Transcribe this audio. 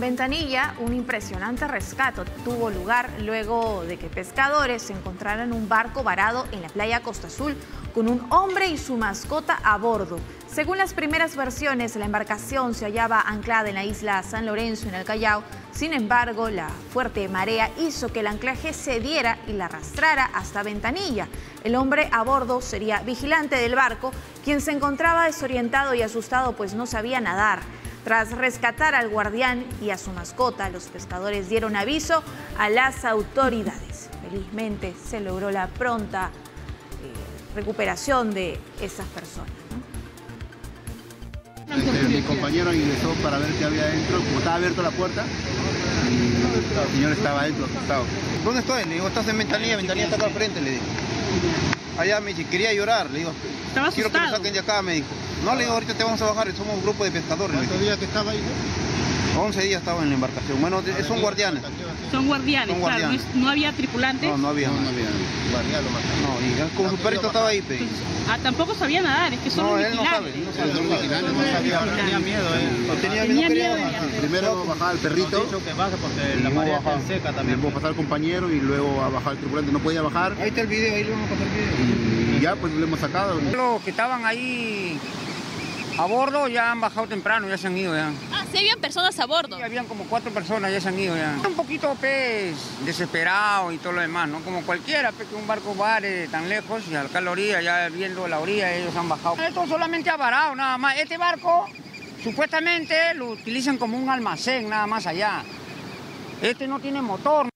En Ventanilla, un impresionante rescate tuvo lugar luego de que pescadores encontraran un barco varado en la playa Costa Azul con un hombre y su mascota a bordo. Según las primeras versiones, la embarcación se hallaba anclada en la isla San Lorenzo, en el Callao. Sin embargo, la fuerte marea hizo que el anclaje cediera y la arrastrara hasta Ventanilla. El hombre a bordo sería vigilante del barco, quien se encontraba desorientado y asustado, pues no sabía nadar. Tras rescatar al guardián y a su mascota, los pescadores dieron aviso a las autoridades. Felizmente se logró la pronta recuperación de esas personas, ¿no? Mi compañero ingresó para ver qué había adentro, como estaba abierta la puerta, y el señor estaba adentro, asustado. ¿Dónde estoy? Le digo, estás en Ventanilla, Ventanilla está acá al frente, le dije. Allá me dice, quería llorar, le digo, quiero que me saquen de acá, me dijo. No, le digo, ahorita te vamos a bajar, somos un grupo de pescadores. ¿Cuántos días que estaba ahí? 11 días estaba en la embarcación. Bueno, son guardianes. Son guardianes. Claro, no había tripulantes. No había. No, y como su perrito estaba ahí, pe. Tampoco sabía nadar, es que son vigilantes. No, él no sabe. Tenía miedo, No quería bajar. Primero bajaba el perrito. Dicho que baje porque la marea está seca también. Luego pasar al compañero y luego a bajar el tripulante. No podía bajar. Ahí está el video, ahí le vamos a pasar el video. Y ya, pues lo hemos sacado. Los que estaban ahí a bordo ya han bajado temprano, ya se han ido ya. Ah, sí, habían personas a bordo. Sí, habían como 4 personas, ya se han ido ya. Un poquito, pues, desesperado y todo lo demás, ¿no? Como cualquiera, pues, que un barco vare tan lejos y acá a la orilla, ya viendo la orilla, ellos han bajado. Esto solamente ha varado, nada más. Este barco, supuestamente, lo utilizan como un almacén, nada más allá. Este no tiene motor.